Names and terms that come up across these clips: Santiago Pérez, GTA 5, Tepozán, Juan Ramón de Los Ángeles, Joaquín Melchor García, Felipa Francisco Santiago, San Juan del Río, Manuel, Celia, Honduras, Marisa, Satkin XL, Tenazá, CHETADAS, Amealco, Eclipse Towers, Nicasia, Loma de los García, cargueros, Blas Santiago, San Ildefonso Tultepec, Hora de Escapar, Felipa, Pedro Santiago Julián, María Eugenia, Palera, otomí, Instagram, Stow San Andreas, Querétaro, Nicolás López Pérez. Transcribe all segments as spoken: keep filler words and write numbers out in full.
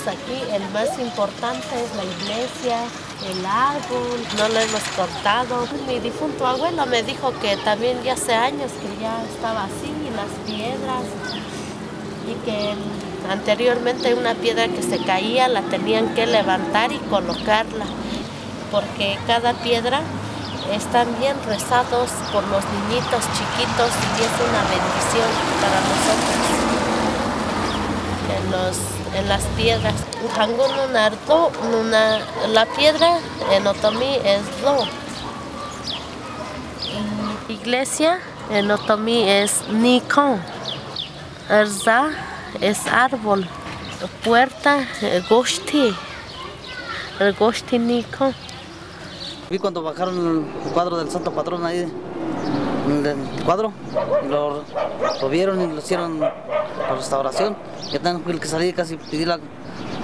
tenemos aquí, el más importante es la iglesia, el árbol, no lo hemos cortado. Mi difunto abuelo me dijo que también ya hace años que ya estaba así, y las piedras, y que anteriormente una piedra que se caía la tenían que levantar y colocarla, porque cada piedra están bien rezados por los niñitos chiquitos y es una bendición para nosotros. En, los, en las piedras. La piedra en otomí es do. Iglesia en otomí es nikon. Erza es árbol. Puerta, goshti. El goshti nikon. Vi cuando bajaron el cuadro del santo patrón ahí, el cuadro, lo, lo vieron y lo hicieron la restauración. Yo tengo que salir casi pedir la,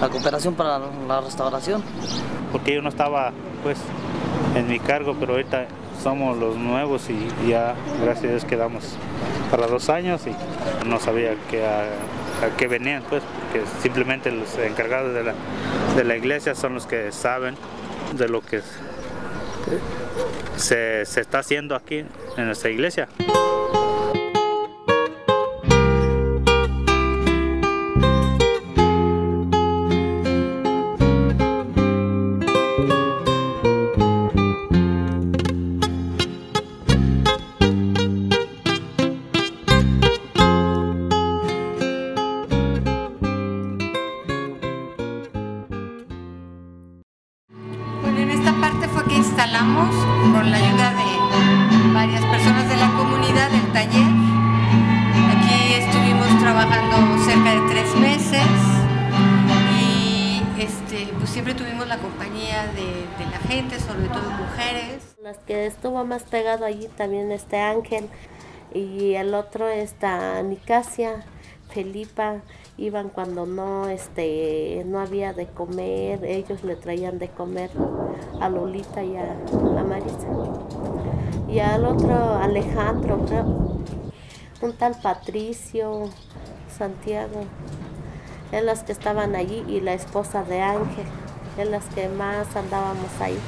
la cooperación para la restauración. Porque yo no estaba pues en mi cargo, pero ahorita somos los nuevos y ya gracias a Dios quedamos para dos años y no sabía que a, a qué venían, pues, porque simplemente los encargados de la, de la iglesia son los que saben de lo que es. Se, se está haciendo aquí en nuestra iglesia. Más pegado allí también este Ángel y el otro está Nicasia, Felipa, iban cuando no este no había de comer, ellos le traían de comer a Lolita y a, a Marisa. Y al otro Alejandro, un tal Patricio, Santiago, en las que estaban allí y la esposa de Ángel, en las que más andábamos ahí.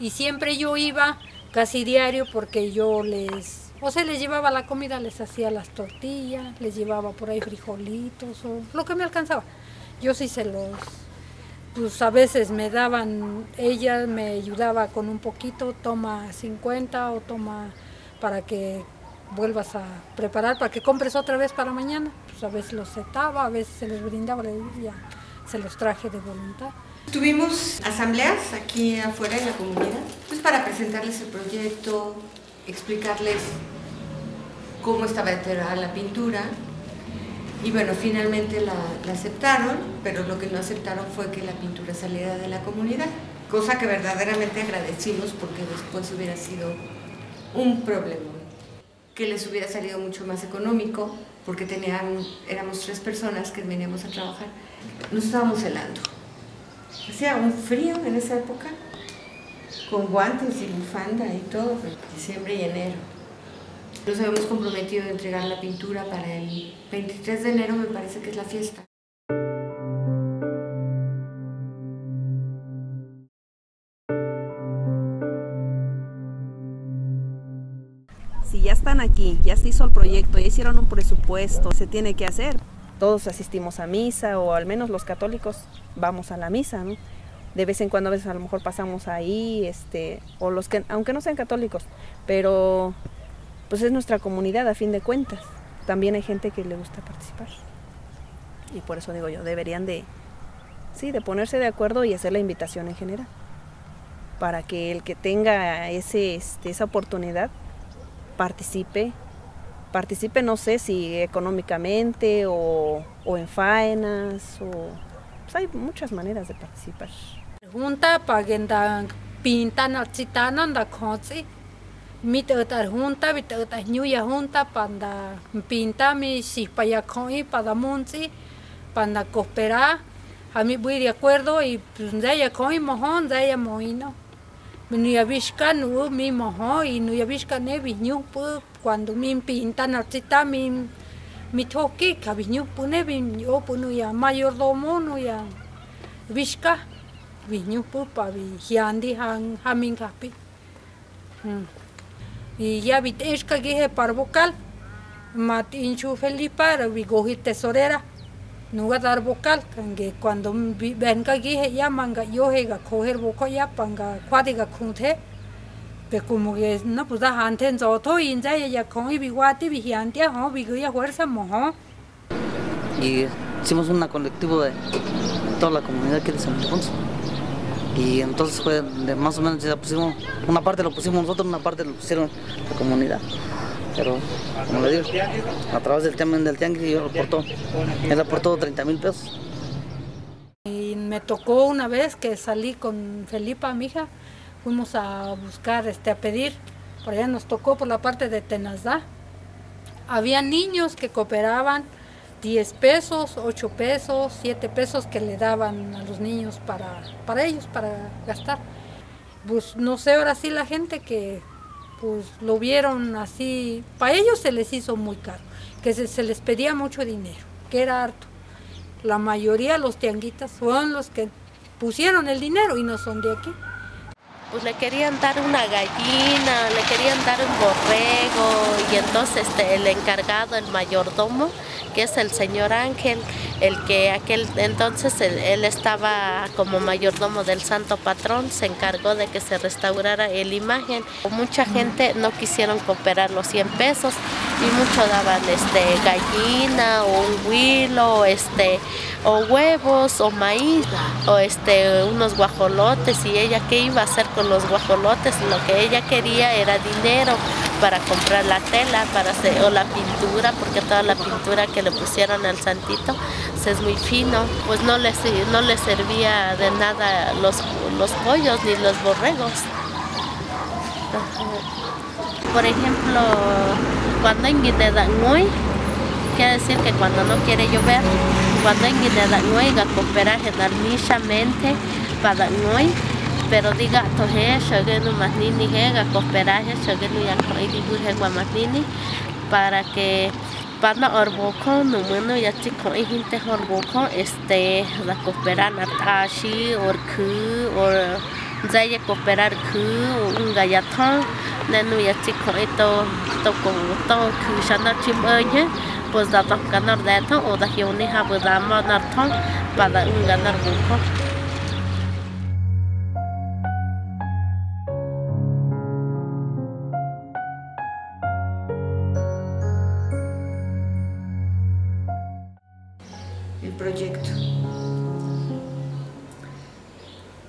Y siempre yo iba casi diario porque yo les, o sea, les llevaba la comida, les hacía las tortillas, les llevaba por ahí frijolitos o lo que me alcanzaba. Yo sí se los, pues a veces me daban, ella me ayudaba con un poquito, toma cincuenta o toma para que vuelvas a preparar, para que compres otra vez para mañana. Pues a veces los setaba, a veces se les brindaba, ya se los traje de voluntad. Tuvimos asambleas aquí afuera en la comunidad, pues para presentarles el proyecto, explicarles cómo estaba enterrada la pintura y bueno, finalmente la, la aceptaron, pero lo que no aceptaron fue que la pintura saliera de la comunidad, cosa que verdaderamente agradecimos porque después hubiera sido un problema, que les hubiera salido mucho más económico porque tenían, éramos tres personas que veníamos a trabajar, nos estábamos helando. Hacía un frío en esa época, con guantes y bufanda y todo, diciembre y enero. Nos habíamos comprometido a entregar la pintura para el veintitrés de enero, me parece que es la fiesta. Si ya están aquí, ya se hizo el proyecto, ya hicieron un presupuesto, se tiene que hacer. Todos asistimos a misa, o al menos los católicos vamos a la misa, ¿no? De vez en cuando a veces a lo mejor pasamos ahí, este, o los que, aunque no sean católicos, pero pues es nuestra comunidad a fin de cuentas. También hay gente que le gusta participar. Y por eso digo yo, deberían de, sí, de ponerse de acuerdo y hacer la invitación en general, para que el que tenga ese, este, esa oportunidad participe. Participe, no sé si económicamente o, o en faenas, o pues hay muchas maneras de participar. Junta pagenda pintan architanan da cozi, mitota junta, mitota ñuya junta panda pinta mi si paya coi para monzi, panda cooperar, a mí voy de acuerdo y pues de ella coi mojón, de ella moino. Mi yavishka no mi mojón y no yavishka ne viñu pu. Cuando me pintan artista, me toqué, que había un mayordomo, Vishka, Viñupupa, Vigiandi, Hamingapi. Y ya Viteshka, Guije, Parvocal, Matinchu Felipa, Vigoji Tesorera, Nuga dar vocal, que cuando venga Guije, ya manga yo, Hega, coger boca, ya panga, cuadiga kunte. Pero como que no, pues antes en Zoto, y en Zaya, con Ibiguati, Vigiandi, Hon, Viguilla, Fuerza, Mojón. Y hicimos un colectivo de toda la comunidad aquí de San Ildefonso. Y entonces fue de más o menos, ya pusimos, una parte lo pusimos nosotros, una parte lo pusieron la comunidad. Pero, como le digo, a través del tema del tianguis, yo aportó, él aportó treinta mil pesos. Y me tocó una vez que salí con Felipa, mi hija, fuimos a buscar, este, a pedir, por allá nos tocó por la parte de Tenazá. Había niños que cooperaban, diez pesos, ocho pesos, siete pesos que le daban a los niños para, para ellos, para gastar. Pues no sé, ahora sí la gente que pues lo vieron así, para ellos se les hizo muy caro, que se, se les pedía mucho dinero, que era harto. La mayoría los tianguitas son los que pusieron el dinero y no son de aquí. Pues le querían dar una gallina, le querían dar un borrego y entonces este, el encargado, el mayordomo, que es el señor Ángel, el que aquel entonces él, él estaba como mayordomo del santo patrón, se encargó de que se restaurara la imagen. Mucha gente no quisieron cooperar los cien pesos y muchos daban este, gallina o un huilo este, o huevos o maíz o este, unos guajolotes, y ella qué iba a hacer con los guajolotes, lo que ella quería era dinero para comprar la tela para hacer, o la pintura, porque toda la pintura que le pusieron al santito es muy fino, pues no les, no les servía de nada los, los pollos ni los borregos. Por ejemplo, cuando en Guinedanguay, quiere decir que cuando no quiere llover, cuando en Guinedanguay, la coopera generalmente para Guinedanguay, pero diga toje, shogenu masnini, la coopera shogenu yakoigibuhe guamasnini, para que Pana orboco, no bueno, ya chico, y gente orboco, este, la cooperan atashi, orku, or zaya cooperar ku, un gallatón, nenu ya chico, esto, toco, toco, shana chimoye, pues da dos ganar de esto, o da hione habudama nartón, para un ganar buco.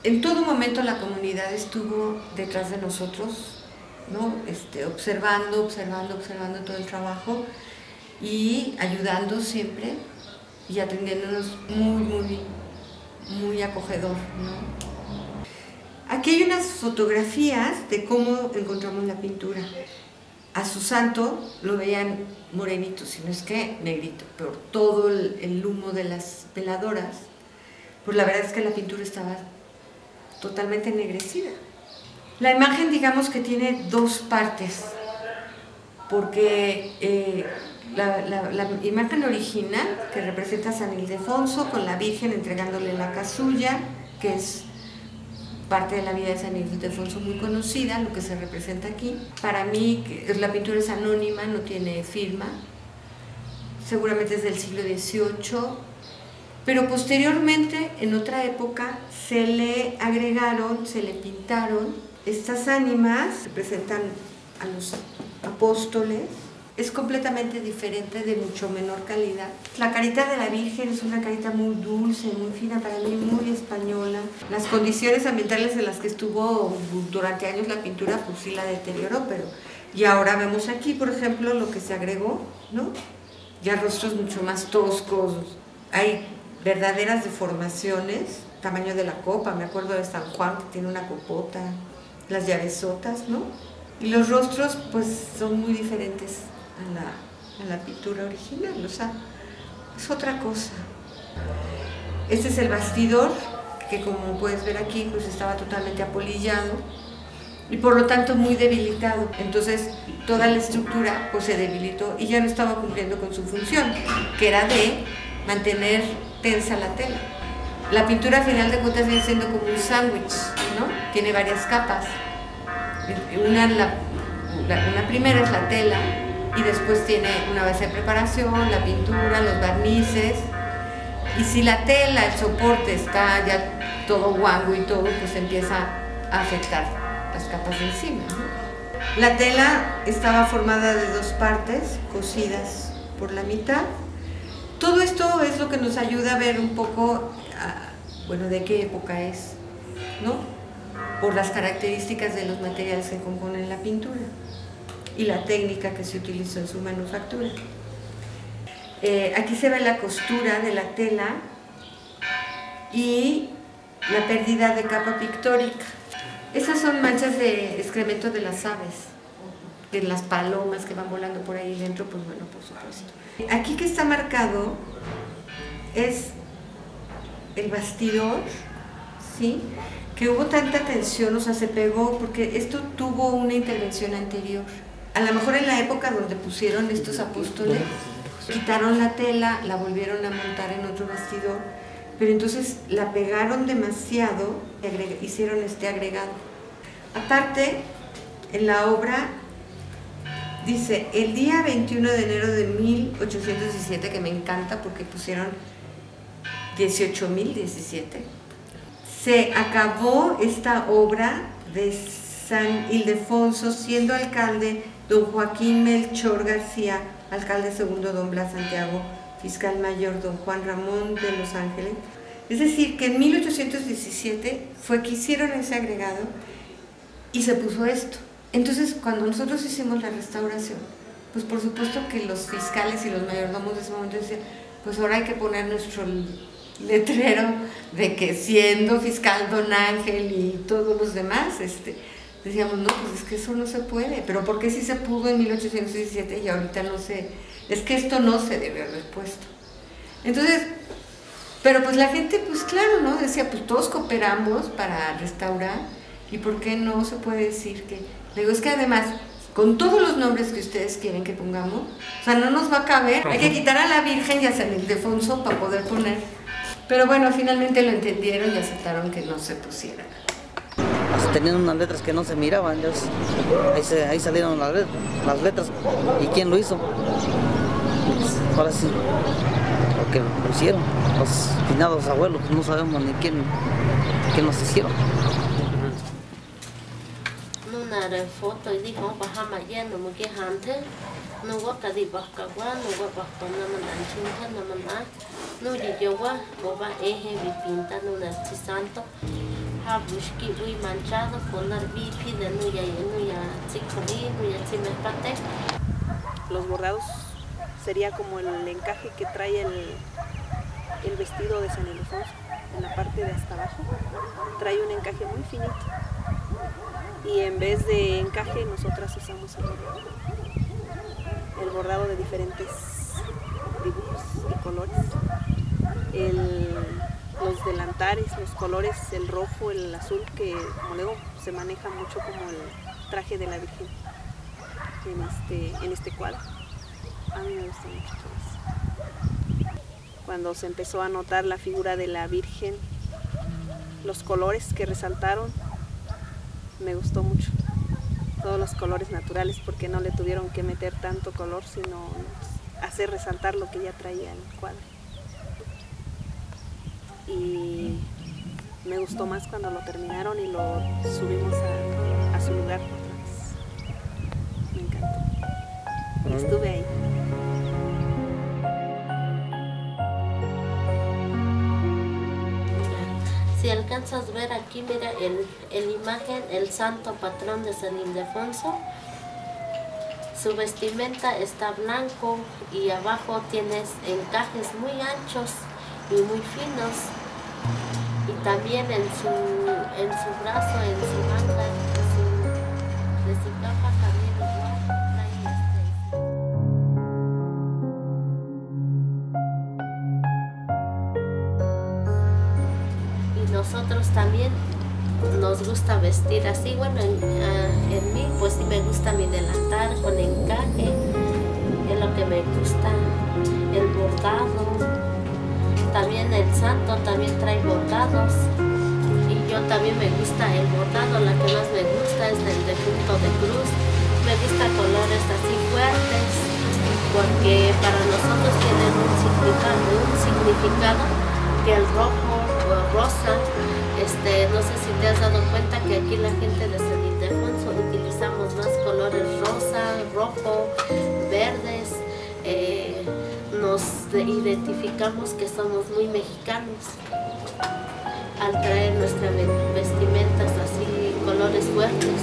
En todo momento la comunidad estuvo detrás de nosotros, ¿no? Este, observando, observando, observando todo el trabajo y ayudando siempre y atendiéndonos muy, muy, muy acogedor, ¿no? Aquí hay unas fotografías de cómo encontramos la pintura. A su santo lo veían morenito, si no es que negrito, pero todo el, el humo de las veladoras, pues la verdad es que la pintura estaba totalmente ennegrecida. La imagen, digamos que tiene dos partes, porque eh, la, la, la imagen original, que representa a San Ildefonso con la Virgen entregándole la casulla, que es parte de la vida de San Ildefonso muy conocida, lo que se representa aquí. Para mí la pintura es anónima, no tiene firma, seguramente es del siglo dieciocho, pero posteriormente, en otra época, se le agregaron, se le pintaron estas ánimas, representan a los apóstoles. Es completamente diferente, de mucho menor calidad. La carita de la Virgen es una carita muy dulce, muy fina, para mí muy española. Las condiciones ambientales en las que estuvo durante años la pintura, pues sí la deterioró, pero... Y ahora vemos aquí, por ejemplo, lo que se agregó, ¿no? Ya rostros mucho más toscos, hay verdaderas deformaciones, tamaño de la copa, me acuerdo de San Juan que tiene una copota, las llavesotas, ¿no? Y los rostros pues son muy diferentes a la, a la pintura original, o sea, es otra cosa. Este es el bastidor, que como puedes ver aquí, pues estaba totalmente apolillado y por lo tanto muy debilitado, entonces toda la estructura pues se debilitó y ya no estaba cumpliendo con su función, que era de mantener tensa la tela. La pintura, al final de cuentas, viene siendo como un sándwich, ¿no? Tiene varias capas. Una, la, la, la primera es la tela, y después tiene una base de preparación, la pintura, los barnices. Y si la tela, el soporte, está ya todo guango y todo, pues empieza a afectar las capas de encima, ¿no? La tela estaba formada de dos partes, cosidas por la mitad. Todo esto es lo que nos ayuda a ver un poco, a, bueno, de qué época es, ¿no? Por las características de los materiales que componen la pintura y la técnica que se utilizó en su manufactura. Eh, aquí se ve la costura de la tela y la pérdida de capa pictórica. Esas son manchas de excremento de las aves, de las palomas que van volando por ahí dentro, pues bueno, por supuesto. Aquí que está marcado es el bastidor, ¿sí? Que hubo tanta tensión, o sea, se pegó, porque esto tuvo una intervención anterior. A lo mejor en la época donde pusieron estos apóstoles, quitaron la tela, la volvieron a montar en otro bastidor, pero entonces la pegaron demasiado, hicieron este agregado. Aparte, en la obra dice, el día veintiuno de enero de mil ochocientos diecisiete, que me encanta porque pusieron dieciocho mil diecisiete, se acabó esta obra de San Ildefonso, siendo alcalde don Joaquín Melchor García, alcalde segundo don Blas Santiago, fiscal mayor don Juan Ramón de Los Ángeles. Es decir, que en mil ochocientos diecisiete fue que hicieron ese agregado y se puso esto. Entonces, cuando nosotros hicimos la restauración, pues por supuesto que los fiscales y los mayordomos de ese momento decían, pues ahora hay que poner nuestro letrero de que siendo fiscal don Ángel y todos los demás, este, decíamos, no, pues es que eso no se puede. Pero ¿por qué sí se pudo en mil ochocientos diecisiete y ahorita no se? Es que esto no se debe haber puesto. Entonces, pero pues la gente, pues claro, ¿no? Decía, pues todos cooperamos para restaurar, ¿y por qué no se puede decir que? Le digo, es que además, con todos los nombres que ustedes quieren que pongamos, o sea, no nos va a caber, hay que quitar a la Virgen y a San Ildefonso para poder poner. Pero bueno, finalmente lo entendieron y aceptaron que no se pusiera. Tenían unas letras que no se miraban, Dios. Ahí, se, ahí salieron las letras, las letras. ¿Y quién lo hizo? Pues, ahora sí, lo que pusieron los finados abuelos, no sabemos ni quién, quién los hicieron. Busqué muy manchado con la bici de nuya y nuya chicolí, nuya chimepate. Los bordados sería como el encaje que trae el, el vestido de San Ildefonso en la parte de hasta abajo. Trae un encaje muy finito y en vez de encaje nosotras usamos el, el bordado de diferentes dibujos y colores. El, Los delantares, los colores, el rojo, el azul, que como luego se maneja mucho como el traje de la Virgen en este, en este cuadro. A mí me gusta mucho todo eso. Cuando se empezó a notar la figura de la Virgen, los colores que resaltaron, me gustó mucho. Todos los colores naturales, porque no le tuvieron que meter tanto color, sino hacer resaltar lo que ya traía el cuadro. Y me gustó más cuando lo terminaron y lo subimos a, a su lugar otra vez. Me encantó. Y estuve ahí. Si alcanzas a ver aquí, mira, el, el imagen, el santo patrón de San Ildefonso. Su vestimenta está blanco y abajo tienes encajes muy anchos y muy finos, y también en su, en su brazo, en su manga, en su, de su capa también igual. Y nosotros también nos gusta vestir así, bueno, en, en mí pues sí me gusta mi delantal con encaje, es lo que me gusta, el bordado. También el santo también trae bordados. Y yo también me gusta el bordado. La que más me gusta es el de punto de cruz. Me gusta colores así fuertes, porque para nosotros tienen un significado, un significado que el rojo o el rosa. Este, no sé si te has dado cuenta que aquí la gente de San Ildefonso utilizamos más colores rosa, rojo, verdes. Eh, nos identificamos que somos muy mexicanos al traer nuestras vestimentas así, colores fuertes.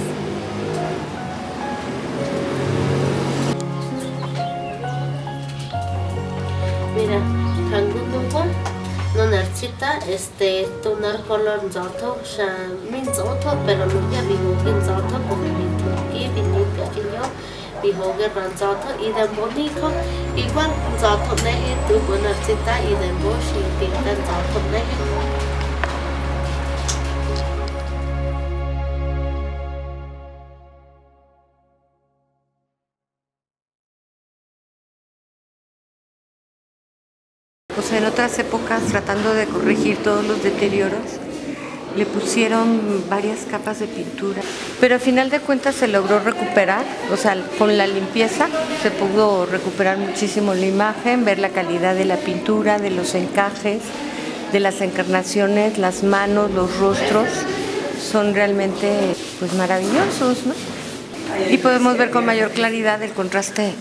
Mira, Hangutupo, no narchita, este, tu narcolor zoto, min zoto, pero nunca vivogin zoto, porque mi turquí, mi limpia que yo, vivogin zoto, y de bonito, igual zoto neje, tu bonarchita, y de boshi, pinta zoto neje. Pues en otras épocas, tratando de corregir todos los deterioros, le pusieron varias capas de pintura. Pero al final de cuentas se logró recuperar, o sea, con la limpieza se pudo recuperar muchísimo la imagen, ver la calidad de la pintura, de los encajes, de las encarnaciones, las manos, los rostros, son realmente pues maravillosos, ¿no? Y podemos ver con mayor claridad el contraste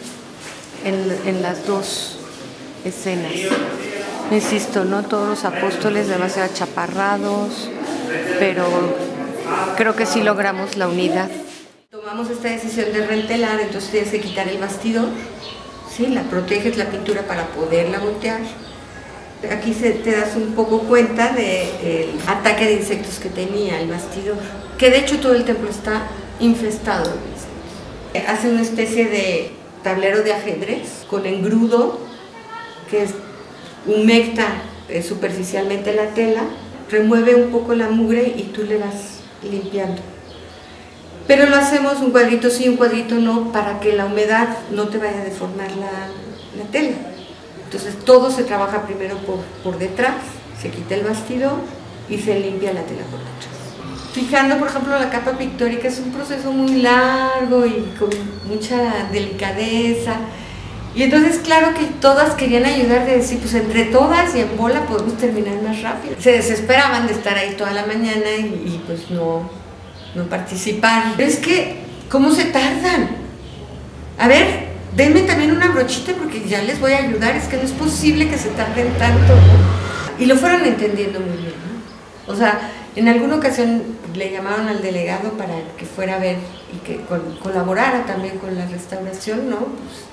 en, en las dos escenas. Insisto, no todos los apóstoles demasiado achaparrados, pero creo que sí logramos la unidad. Tomamos esta decisión de rentelar, entonces tienes que quitar el bastidor, ¿sí? La proteges la pintura para poderla voltear. Aquí se, te das un poco cuenta del ataque de insectos que tenía el bastidor, que de hecho todo el templo está infestado de insectos. Hace una especie de tablero de ajedrez con engrudo que es humecta eh, superficialmente la tela, remueve un poco la mugre y tú le vas limpiando. Pero lo hacemos un cuadrito sí, un cuadrito no, para que la humedad no te vaya a deformar la, la tela. Entonces todo se trabaja primero por, por detrás, se quita el bastidor y se limpia la tela por detrás. Fijando, por ejemplo, la capa pictórica es un proceso muy largo y con mucha delicadeza. Y entonces claro que todas querían ayudar de decir, pues entre todas y en bola podemos terminar más rápido. Se desesperaban de estar ahí toda la mañana y, y pues no, no participar. Pero es que, ¿cómo se tardan? A ver, denme también una brochita porque ya les voy a ayudar, es que no es posible que se tarden tanto, ¿no? Y lo fueron entendiendo muy bien, ¿no? O sea, en alguna ocasión le llamaron al delegado para que fuera a ver y que con, colaborara también con la restauración, ¿no? Pues,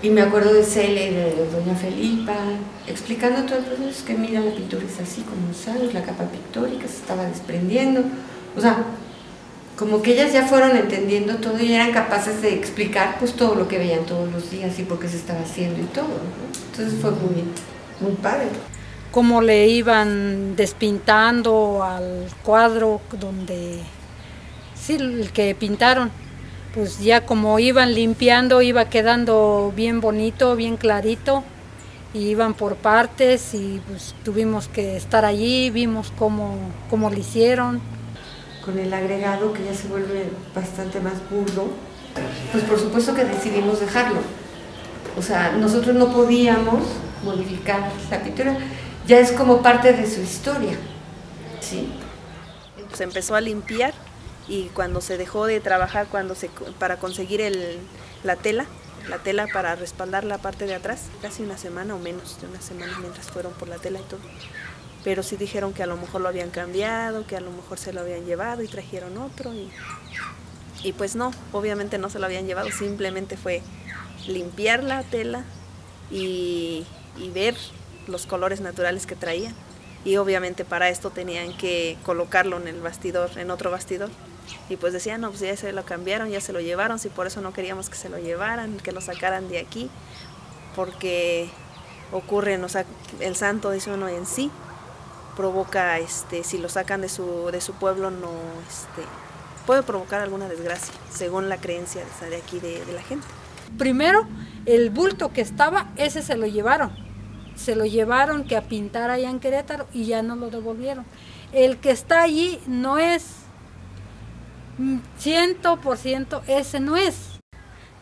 y me acuerdo de Celia y de doña Felipa, explicando todo el proceso, que mira, la pintura es así, como sabes, la capa pictórica se estaba desprendiendo. O sea, como que ellas ya fueron entendiendo todo y eran capaces de explicar pues todo lo que veían todos los días y por qué se estaba haciendo y todo, ¿no? Entonces fue muy, muy padre. Como le iban despintando al cuadro donde, sí, el que pintaron. Pues ya como iban limpiando, iba quedando bien bonito, bien clarito, y iban por partes y pues tuvimos que estar allí, vimos cómo, cómo le hicieron. Con el agregado que ya se vuelve bastante más burdo, pues por supuesto que decidimos dejarlo. O sea, nosotros no podíamos modificar la pintura, ya es como parte de su historia, ¿sí? Pues empezó a limpiar. Y cuando se dejó de trabajar cuando se, para conseguir el, la tela, la tela para respaldar la parte de atrás, casi una semana o menos de una semana mientras fueron por la tela y todo. Pero sí dijeron que a lo mejor lo habían cambiado, que a lo mejor se lo habían llevado y trajeron otro. Y, y pues no, obviamente no se lo habían llevado, simplemente fue limpiar la tela y, y ver los colores naturales que traían. Y obviamente para esto tenían que colocarlo en el bastidor, en otro bastidor. Y pues decían, no, pues ya se lo cambiaron, ya se lo llevaron, si por eso no queríamos que se lo llevaran, que lo sacaran de aquí, porque ocurren, o sea, el santo, dice uno, en sí, provoca, este, si lo sacan de su, de su pueblo, no, este, puede provocar alguna desgracia, según la creencia de aquí de, de la gente. Primero, el bulto que estaba, ese se lo llevaron, se lo llevaron que a pintar allá en Querétaro y ya no lo devolvieron. El que está allí no es, cien por ciento ese no es.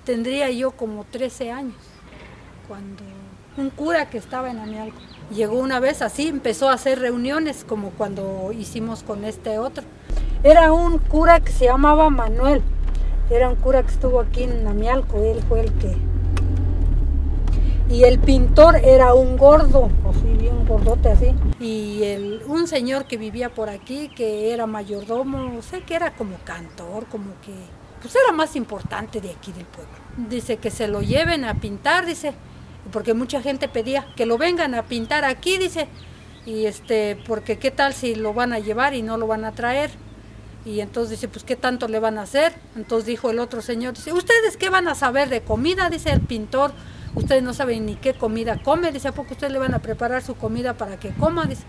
Tendría yo como trece años, cuando un cura que estaba en Amealco llegó una vez así, empezó a hacer reuniones como cuando hicimos con este otro. Era un cura que se llamaba Manuel, era un cura que estuvo aquí en Amealco, él fue el que... Y el pintor era un gordo, así bien gordote así. Y el, un señor que vivía por aquí, que era mayordomo, sé que era como cantor, como que... Pues era más importante de aquí del pueblo. Dice que se lo lleven a pintar, dice, porque mucha gente pedía que lo vengan a pintar aquí, dice, y este, porque qué tal si lo van a llevar y no lo van a traer. Y entonces dice, pues qué tanto le van a hacer. Entonces dijo el otro señor, dice, ¿ustedes qué van a saber de comida? Dice el pintor. Ustedes no saben ni qué comida come, dice, ¿a poco ustedes le van a preparar su comida para que coma? Dice.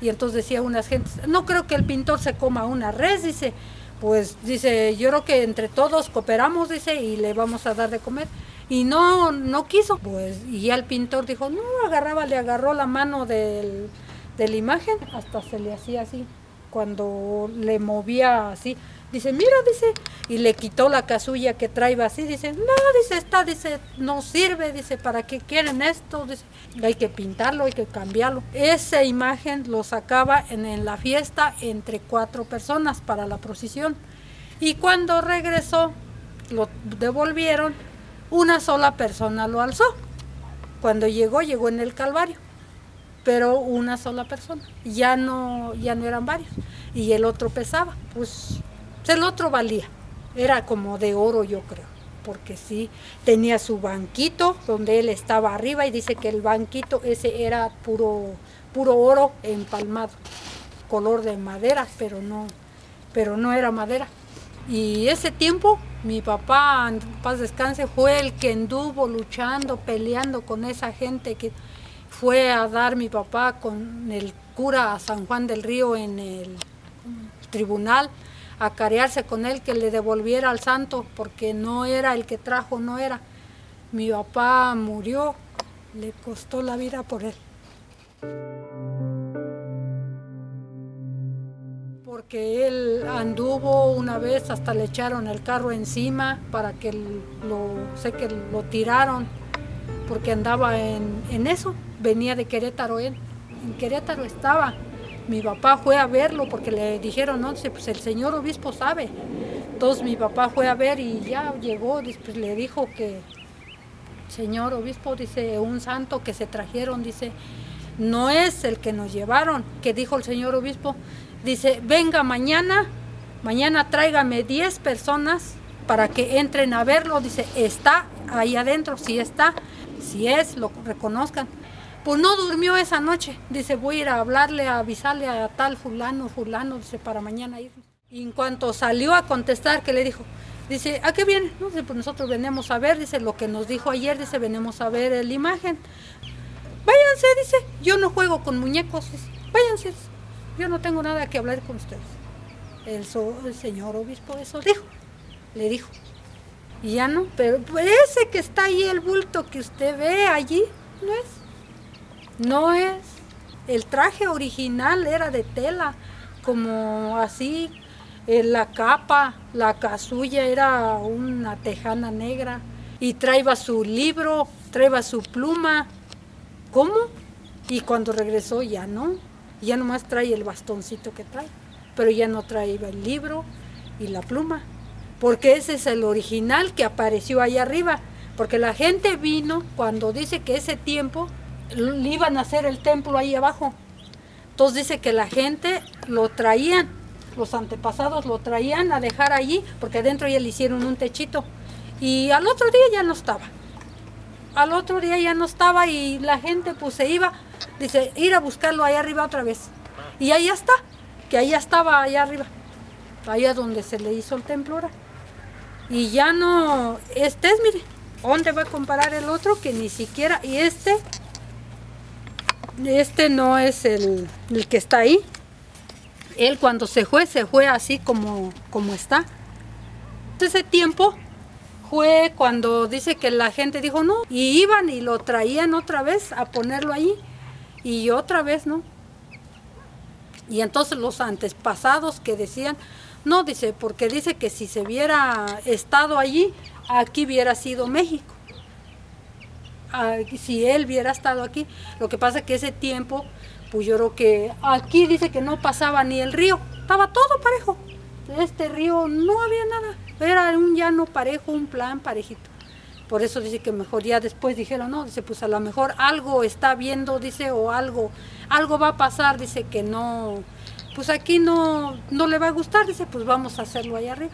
Y entonces decía unas gentes, no creo que el pintor se coma una res, dice, pues dice, yo creo que entre todos cooperamos, dice, y le vamos a dar de comer. Y no, no quiso, pues, y ya el pintor dijo, no, agarraba, le agarró la mano del, de la imagen, hasta se le hacía así, cuando le movía así. Dice, mira, dice, y le quitó la casulla que traía así, dice, no, dice, esta, dice, no sirve, dice, ¿para qué quieren esto? Dice, hay que pintarlo, hay que cambiarlo. Esa imagen lo sacaba en, en la fiesta entre cuatro personas para la procesión. Y cuando regresó, lo devolvieron, una sola persona lo alzó. Cuando llegó, llegó en el Calvario, pero una sola persona. Ya no, ya no eran varios, y el otro pesaba, pues... El otro valía, era como de oro yo creo, porque sí, tenía su banquito donde él estaba arriba y dice que el banquito ese era puro, puro oro empalmado, color de madera, pero no, pero no era madera. Y ese tiempo mi papá, en paz descanse, fue el que anduvo luchando, peleando con esa gente que fue a dar mi papá con el cura a San Juan del Río en el tribunal, a carearse con él, que le devolviera al santo, porque no era el que trajo, no era. Mi papá murió, le costó la vida por él. Porque él anduvo una vez, hasta le echaron el carro encima, para que lo, sé que lo tiraron, porque andaba en, en eso, venía de Querétaro él, en Querétaro estaba. Mi papá fue a verlo porque le dijeron, no, pues el señor obispo sabe. Entonces mi papá fue a ver y ya llegó, después le dijo que, señor obispo, dice, un santo que se trajeron, dice, no es el que nos llevaron, que dijo el señor obispo, dice, venga mañana, mañana tráigame diez personas para que entren a verlo, dice, está ahí adentro, si está, si es, lo reconozcan. Pues no durmió esa noche, dice, voy a ir a hablarle, a avisarle a tal fulano, fulano, dice, para mañana ir. Y en cuanto salió a contestar, que le dijo, dice, ¿a qué viene? No, dice, pues nosotros venimos a ver, dice, lo que nos dijo ayer, dice, venimos a ver la imagen. Váyanse, dice, yo no juego con muñecos, dice, váyanse, dice, yo no tengo nada que hablar con ustedes. El, so, el señor obispo eso dijo, le dijo, y ya no, pero ese que está ahí, el bulto que usted ve allí, no es. No es, el traje original era de tela, como así, la capa, la casulla era una tejana negra y traía su libro, traía su pluma, ¿cómo? Y cuando regresó ya no, ya nomás trae el bastoncito que trae, pero ya no traía el libro y la pluma, porque ese es el original que apareció ahí arriba, porque la gente vino cuando dice que ese tiempo... Le iban a hacer el templo ahí abajo. Entonces dice que la gente lo traían, los antepasados lo traían a dejar allí, porque adentro ya le hicieron un techito. Y al otro día ya no estaba. Al otro día ya no estaba y la gente pues se iba, dice, ir a buscarlo ahí arriba otra vez. Y ahí está, que ahí estaba, allá arriba, allá donde se le hizo el templo ahora. Y ya no, este es, mire, ¿dónde va a comparar el otro? Que ni siquiera, y este... Este no es el, el que está ahí. Él cuando se fue, se fue así como, como está. Ese tiempo fue cuando dice que la gente dijo no. Y iban y lo traían otra vez a ponerlo ahí. y otra vez no. Y entonces los antepasados que decían, no, dice, porque dice que si se hubiera estado allí, aquí hubiera sido México. Ah, si él hubiera estado aquí, lo que pasa es que ese tiempo, pues yo creo que aquí dice que no pasaba ni el río, estaba todo parejo. Este río no había nada, era un llano parejo, un plan parejito. Por eso dice que mejor ya después dijeron, no, dice, pues a lo mejor algo está viendo, dice, o algo, algo va a pasar, dice que no, pues aquí no, no le va a gustar, dice, pues vamos a hacerlo allá arriba.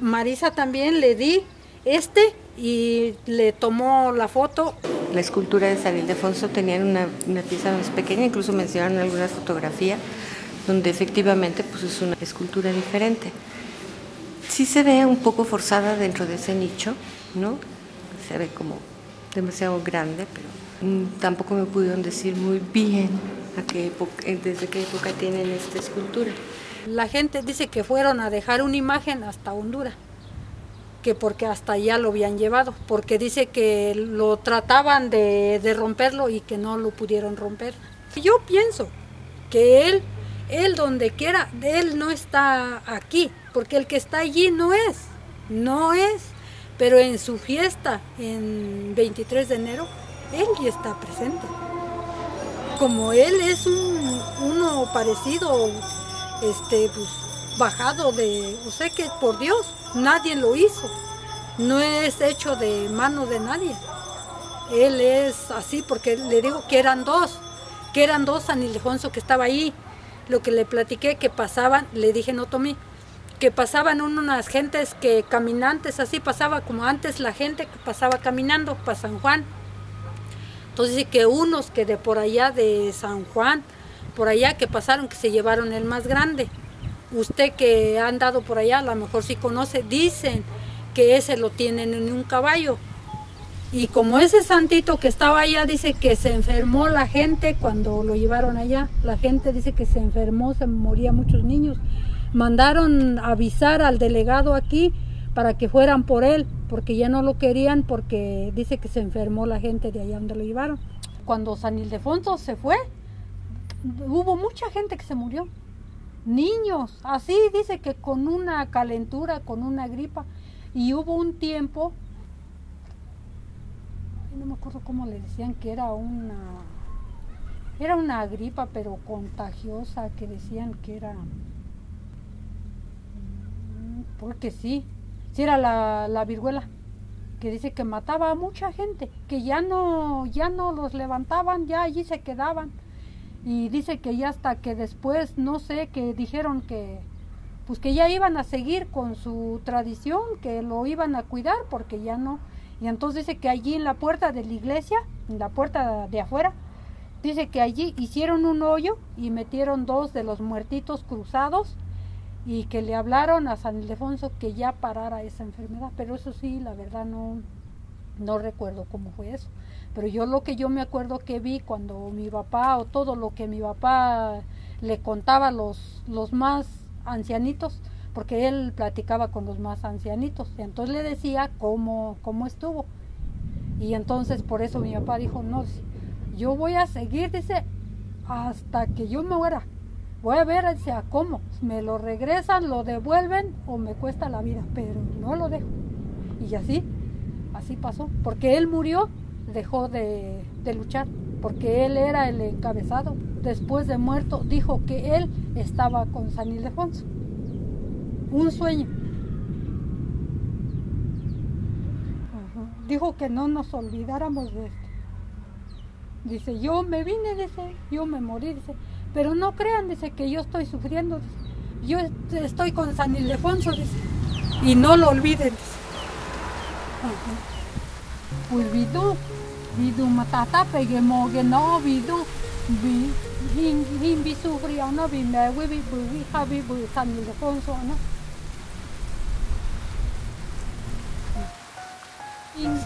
Marisa también le di este y le tomó la foto. La escultura de San Ildefonso tenía una, una pieza más pequeña, incluso mencionaron algunas fotografías donde efectivamente pues, es una escultura diferente. Sí se ve un poco forzada dentro de ese nicho, ¿no? Se ve como demasiado grande, pero tampoco me pudieron decir muy bien a qué época, desde qué época tienen esta escultura. La gente dice que fueron a dejar una imagen hasta Honduras, que porque hasta allá lo habían llevado, porque dice que lo trataban de, de romperlo y que no lo pudieron romper. Yo pienso que él, él donde quiera, él no está aquí, porque el que está allí no es, no es. Pero en su fiesta, en veintitrés de enero, él ya está presente. Como él es un, uno parecido, este, pues, bajado de, o sea que por Dios, nadie lo hizo. No es hecho de mano de nadie. Él es así, porque le digo que eran dos, que eran dos San Ildefonso que estaba ahí. Lo que le platiqué que pasaban, le dije, no, Tommy, que pasaban unas gentes que caminantes, así pasaba como antes la gente que pasaba caminando para San Juan. Entonces que unos que de por allá de San Juan, por allá que pasaron, que se llevaron el más grande. Usted que ha andado por allá, a lo mejor sí conoce, dicen que ese lo tienen en un caballo. Y como ese santito que estaba allá, dice que se enfermó la gente cuando lo llevaron allá. La gente dice que se enfermó, se morían muchos niños. Mandaron avisar al delegado aquí para que fueran por él, porque ya no lo querían, porque dice que se enfermó la gente de allá donde lo llevaron. Cuando San Ildefonso se fue, hubo mucha gente que se murió, niños, así dice que con una calentura, con una gripa, y hubo un tiempo, no me acuerdo cómo le decían, que era una, era una gripa pero contagiosa, que decían que era... Porque sí, sí era la, la viruela, que dice que mataba a mucha gente, que ya no, ya no los levantaban, ya allí se quedaban. Y dice que ya hasta que después, no sé, que dijeron que, pues que ya iban a seguir con su tradición, que lo iban a cuidar, porque ya no. Y entonces dice que allí en la puerta de la iglesia, en la puerta de afuera, dice que allí hicieron un hoyo y metieron dos de los muertitos cruzados, y que le hablaron a San Ildefonso que ya parara esa enfermedad, pero eso sí, la verdad no, no recuerdo cómo fue eso. Pero yo lo que yo me acuerdo que vi cuando mi papá, o todo lo que mi papá le contaba a los, los más ancianitos, porque él platicaba con los más ancianitos, y entonces le decía cómo, cómo estuvo. Y entonces por eso mi papá dijo, no, yo voy a seguir, dice, hasta que yo me muera. Voy a ver, o sea, cómo, me lo regresan, lo devuelven o me cuesta la vida, pero no lo dejo. Y así, así pasó, porque él murió, dejó de, de luchar, porque él era el encabezado. Después de muerto, dijo que él estaba con San Ildefonso. Un sueño. Ajá. Dijo que no nos olvidáramos de esto. Dice, yo me vine, dice, yo me morí, dice, pero no crean, dice, que yo estoy sufriendo, dice, yo estoy con San Ildefonso, dice, y no lo olviden, dice. Pues vidú, vidú matata peguemo que no vidú, vi, hin, hin vi sufrió, no vi me vi vi vi javi vi San Ildefonso, ¿no?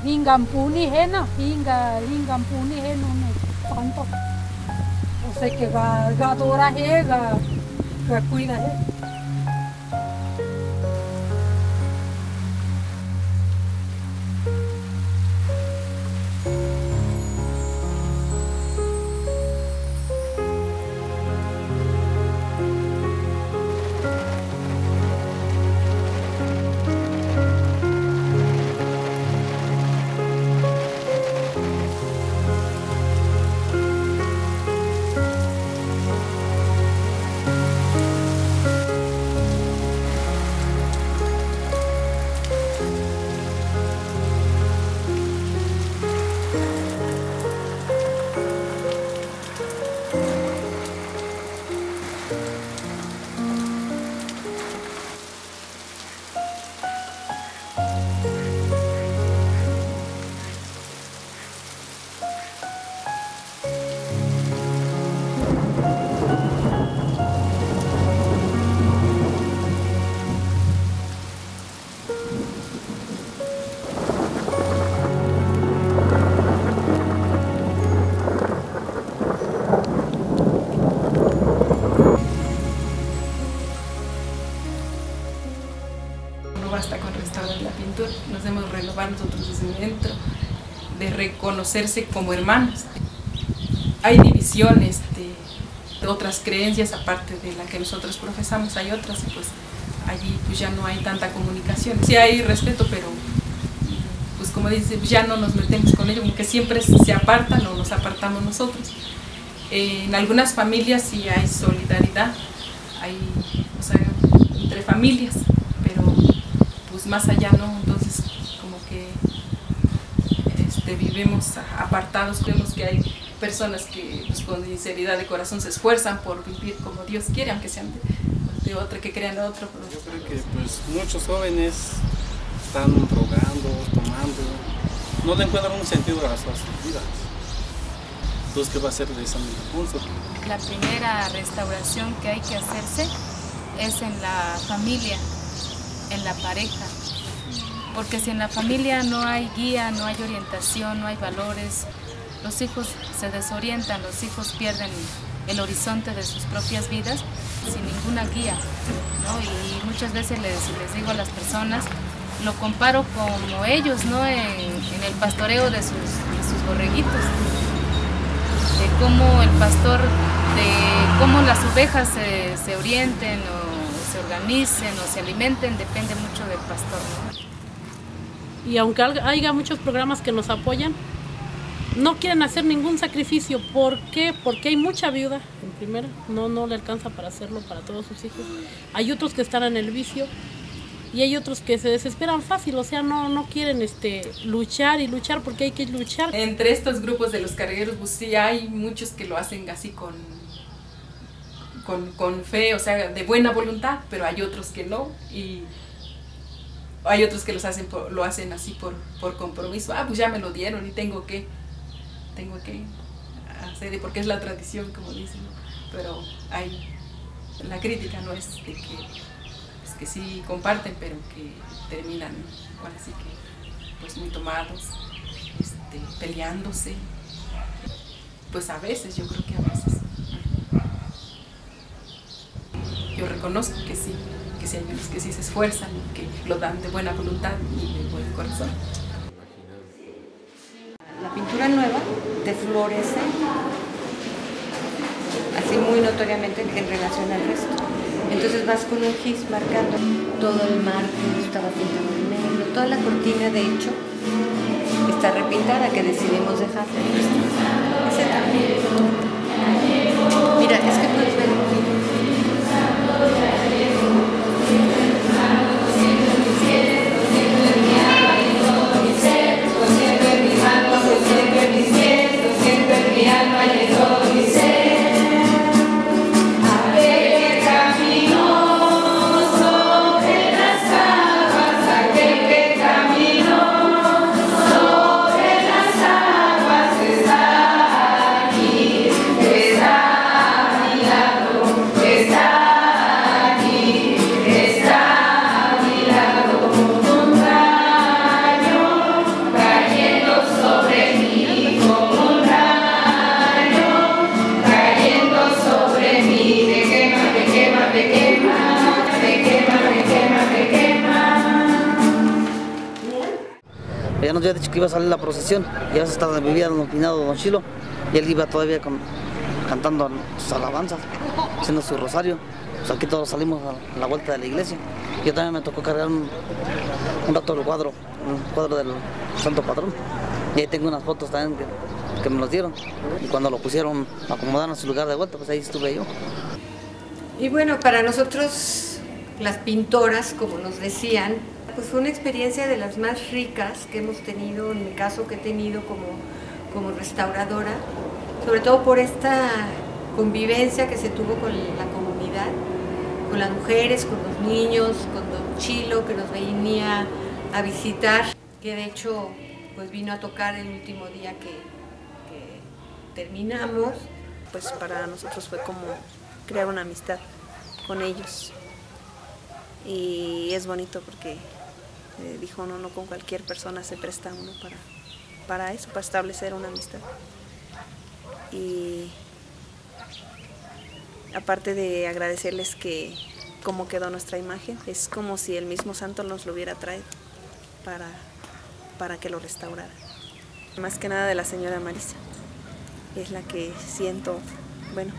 Hingampuni hena, hinga, hingampuni hena, no tanto. O sea que va, va dora hega, va cuida hega. nos hemos renovado nosotros desde dentro, de reconocerse como hermanos. Hay divisiones de, de otras creencias, aparte de la que nosotros profesamos, hay otras, y pues allí pues ya no hay tanta comunicación. Sí hay respeto, pero pues como dice, ya no nos metemos con ellos, aunque siempre se apartan o nos apartamos nosotros. Eh, en algunas familias sí hay solidaridad, hay, o sea, entre familias, pero pues más allá no, entonces como que este, vivimos apartados. Creemos que hay personas que pues, con sinceridad de corazón se esfuerzan por vivir como Dios quiere, aunque sean de, de otro, que crean a otro. Yo creo que pues, muchos jóvenes están drogando, tomando, no le encuentran un sentido a sus vidas. Entonces, ¿qué va a hacer de San Ildefonso? La primera restauración que hay que hacerse es en la familia, en la pareja. Porque si en la familia no hay guía, no hay orientación, no hay valores, los hijos se desorientan, los hijos pierden el horizonte de sus propias vidas sin ninguna guía, ¿no? Y muchas veces les, les digo a las personas, lo comparo como ellos, ¿no? En, en el pastoreo de sus, de sus borreguitos, de cómo el pastor, de cómo las ovejas se, se orienten o se organicen o se alimenten, depende mucho del pastor, ¿no? Y aunque haya muchos programas que nos apoyan, no quieren hacer ningún sacrificio. ¿Por qué? Porque hay mucha viuda, en primera, no, no le alcanza para hacerlo para todos sus hijos. Hay otros que están en el vicio y hay otros que se desesperan fácil, o sea, no, no quieren este, luchar y luchar porque hay que luchar. Entre estos grupos de los cargueros, pues sí hay muchos que lo hacen así con, con, con fe, o sea, de buena voluntad, pero hay otros que no. Y hay otros que los hacen por, lo hacen así por, por compromiso. Ah, pues ya me lo dieron y tengo que... tengo que hacer, porque es la tradición, como dicen, ¿no? Pero hay, la crítica no es de que, pues que sí comparten, pero que terminan, ¿no? Así que, pues muy tomados, este, peleándose, pues a veces, yo creo que a veces. Yo reconozco que sí, que sí hay unos que sí se esfuerzan, que lo dan de buena voluntad y de buen corazón. La pintura nueva te florece así muy notoriamente en relación al resto. Entonces vas con un gis marcando todo el marco, estaba pintado en negro, toda la cortina de hecho está repintada, que decidimos dejar. Mira, es que puedes ver un había dicho que iba a salir la procesión, y a veces hasta me habían opinado don Chilo, y él iba todavía con, cantando sus alabanzas, haciendo su rosario. Pues aquí todos salimos a la vuelta de la iglesia. Yo también me tocó cargar un, un rato el cuadro, un cuadro del santo patrón, y ahí tengo unas fotos también que, que me los dieron, y cuando lo pusieron, acomodaron a su lugar de vuelta, pues ahí estuve yo. Y bueno, para nosotros, las pintoras, como nos decían, pues fue una experiencia de las más ricas que hemos tenido, en mi caso que he tenido como, como restauradora, sobre todo por esta convivencia que se tuvo con la comunidad, con las mujeres, con los niños, con don Chilo que nos venía a visitar, que de hecho pues vino a tocar el último día que, que terminamos. Pues para nosotros fue como crear una amistad con ellos, y es bonito porque Eh, dijo, no, no con cualquier persona se presta uno para, para eso, para establecer una amistad. Y aparte de agradecerles que cómo quedó nuestra imagen, es como si el mismo santo nos lo hubiera traído. para, para que lo restaurara. Más que nada de la señora Marisa, es la que siento, bueno,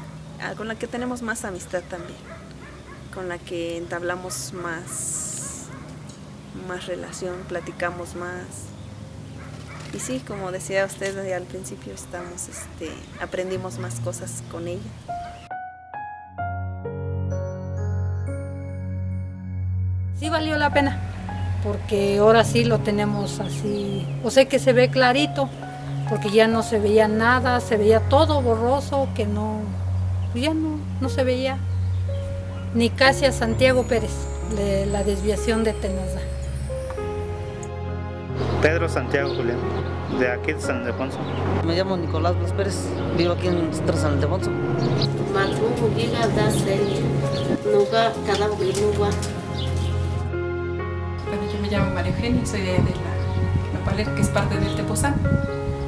con la que tenemos más amistad también, con la que entablamos más, más relación, platicamos más. Y sí, como decía usted desde al principio, estamos, este, aprendimos más cosas con ella. Sí valió la pena, porque ahora sí lo tenemos así, o sea que se ve clarito, porque ya no se veía nada, se veía todo borroso, que no, ya no, no se veía. Nicasia Santiago Pérez, de la desviación de Tenazá. Pedro Santiago Julián, de aquí de San Ildefonso. Me llamo Nicolás López Pérez, vivo aquí en San Ildefonso. Bueno, yo me llamo María Eugenia, soy de, de la, la Palera, que es parte del Tepozán.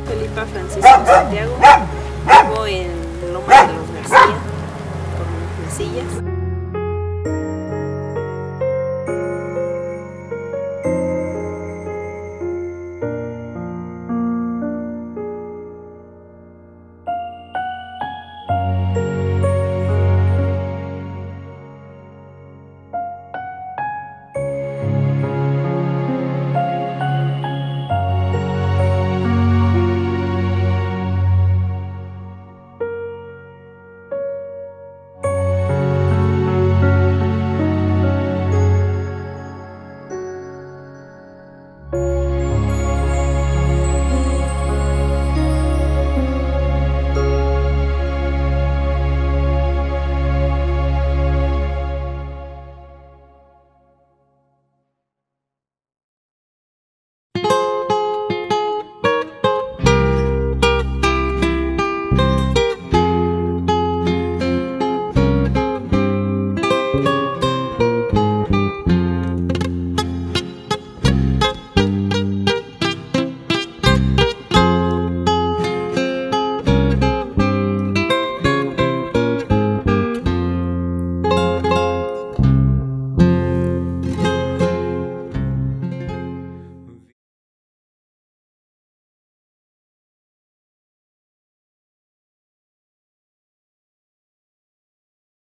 Felipa Francisco Santiago, vivo en Loma de los García, con mis sillas.